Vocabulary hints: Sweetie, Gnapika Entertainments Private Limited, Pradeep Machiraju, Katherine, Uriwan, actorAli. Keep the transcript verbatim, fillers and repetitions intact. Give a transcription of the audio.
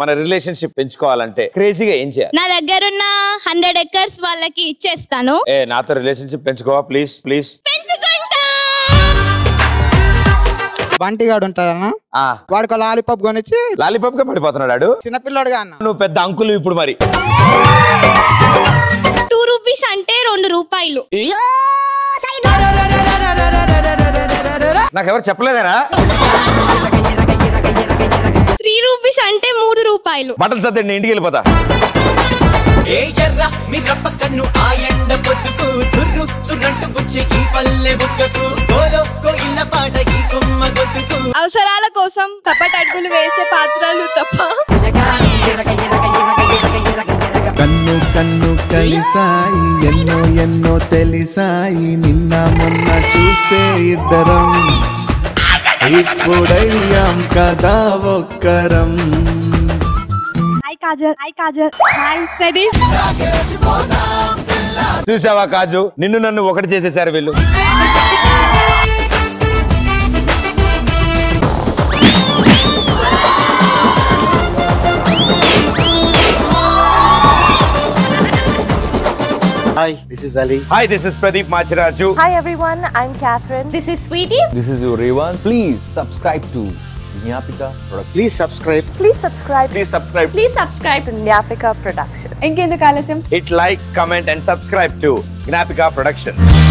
మన రిలేషన్షిప్ పెంచుకోవాలంటే క్రేజీగా ఏం చేయాలి? నా దగ్గర ఉన్న హండ్రెడ్ ఎకర్స్ వాళ్ళకి ఇచ్చేస్తాను. ఏ నాతో రిలేషన్షిప్ పెంచుకోవా ప్లీజ్ ప్లీజ్. పెంచుకుంటా. బంటిగాడు ఉంటాడన్నా, వాడికి లాలీపాప్ కొనిచ్చి లాలీపాప్ గా పడిపోతున్నాడు. చిన్నపిల్లాడుగా అన్న, నువ్వు పెద్ద అంకులు ఇప్పుడు. మరి టూ రూపీస్ అంటే రెండు రూపాయలు. నాకెవరు చెప్పలేదేనా? త్రీ రూపీస్ అంటే మూడు రూపాయలు. బట్టలు సర్దండి, ఇంటికి వెళ్ళిపోతా. అవసరాల కోసం కపట అడుగులు వేసే పాత్రలు తప్ప కన్ను కన్ను కలిసాయి, ఎన్నో ఎన్నో తెలిసాయి. నిన్న మొన్న చూస్తే ఇద్దరం, ఇప్పుడయ్యాం కదా ఒక్కరం. Hi Kajal, hi Kajal, hi Pradeep. చూసావా కాజు, నిన్ను నన్ను ఒకటి చేసేసారు వీళ్ళు. Hi, this is Ali. Hi, this is Pradeep Machiraju. Hi everyone, I'm Katherine. This is Sweetie. This is Uriwan. Please subscribe to Gnapika Production. Please subscribe. Please subscribe. Please subscribe. Please subscribe to Gnapika Production. Engendha kalasam. Hit like, comment and subscribe to Gnapika Production.